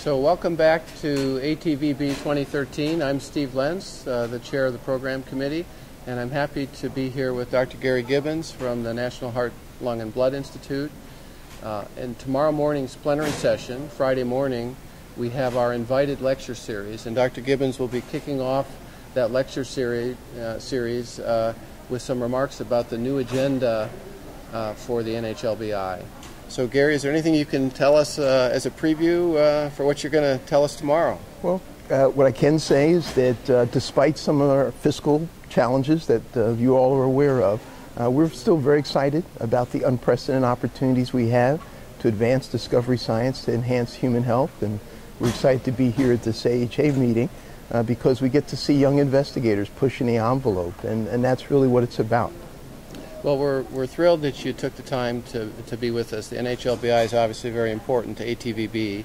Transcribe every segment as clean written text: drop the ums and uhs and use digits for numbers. So welcome back to ATVB 2013. I'm Steve Lentz, the chair of the program committee, and I'm happy to be here with Dr. Gary Gibbons from the National Heart, Lung, and Blood Institute. And tomorrow morning's plenary session, Friday morning, we have our invited lecture series, and Dr. Gibbons will be kicking off that lecture series with some remarks about the new agenda for the NHLBI. So Gary, is there anything you can tell us as a preview for what you're going to tell us tomorrow? Well, what I can say is that despite some of our fiscal challenges that you all are aware of, we're still very excited about the unprecedented opportunities we have to advance discovery science to enhance human health. And we're excited to be here at this AHA meeting because we get to see young investigators pushing the envelope, and that's really what it's about. Well, we're thrilled that you took the time to be with us. The NHLBI is obviously very important to ATVB,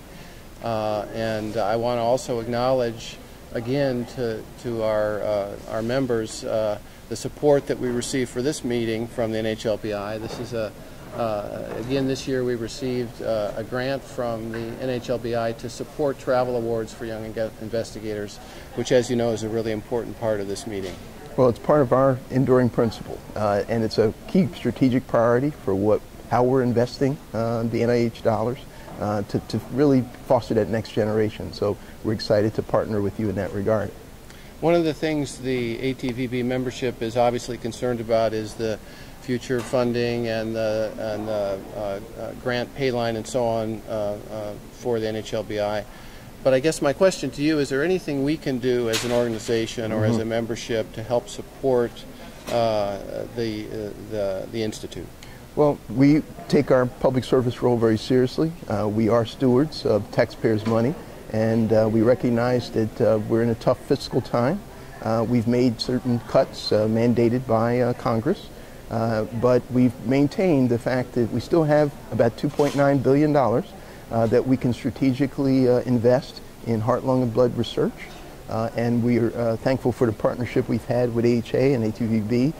and I want to also acknowledge again to our members the support that we received for this meeting from the NHLBI. This is again this year we received a grant from the NHLBI to support travel awards for young investigators, which, as you know, is a really important part of this meeting. Well, it's part of our enduring principle, and it's a key strategic priority for how we're investing the NIH dollars to really foster that next generation. So we're excited to partner with you in that regard. One of the things the ATVB membership is obviously concerned about is the future funding and the grant pay line and so on for the NHLBI. But I guess my question to you, is there anything we can do as an organization or as a membership to help support the Institute? Well, we take our public service role very seriously. We are stewards of taxpayers' money, and we recognize that we're in a tough fiscal time. We've made certain cuts mandated by Congress, but we've maintained the fact that we still have about $2.9 billion that we can strategically invest in heart, lung, and blood research. And we are thankful for the partnership we've had with AHA and ATVB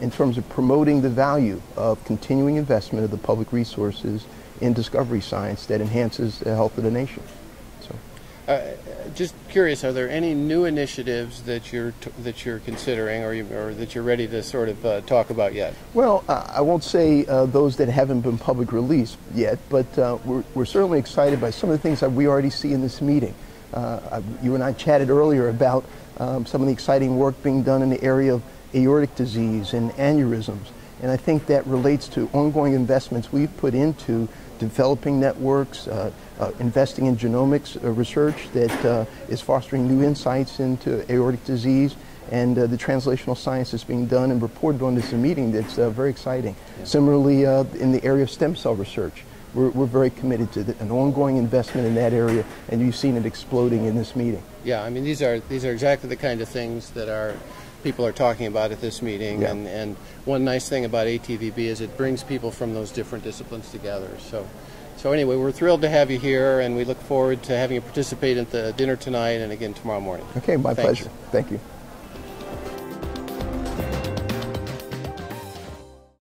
in terms of promoting the value of continuing investment of the public resources in discovery science that enhances the health of the nation. So, just curious, are there any new initiatives that you're considering or that you're ready to sort of talk about yet? Well, I won't say those that haven't been public released yet, but we're certainly excited by some of the things that we already see in this meeting. You and I chatted earlier about some of the exciting work being done in the area of aortic disease and aneurysms, and I think that relates to ongoing investments we've put into developing networks, investing in genomics research that is fostering new insights into aortic disease, and the translational science that's being done and reported on this meeting that's very exciting. Yeah. Similarly, in the area of stem cell research, we're very committed to an ongoing investment in that area, and you've seen it exploding in this meeting. Yeah, I mean, these are exactly the kind of things that people are talking about at this meeting. Yeah. And one nice thing about ATVB is it brings people from those different disciplines together. So anyway, we're thrilled to have you here, and we look forward to having you participate at the dinner tonight and again tomorrow morning. Okay, my pleasure. Thank you.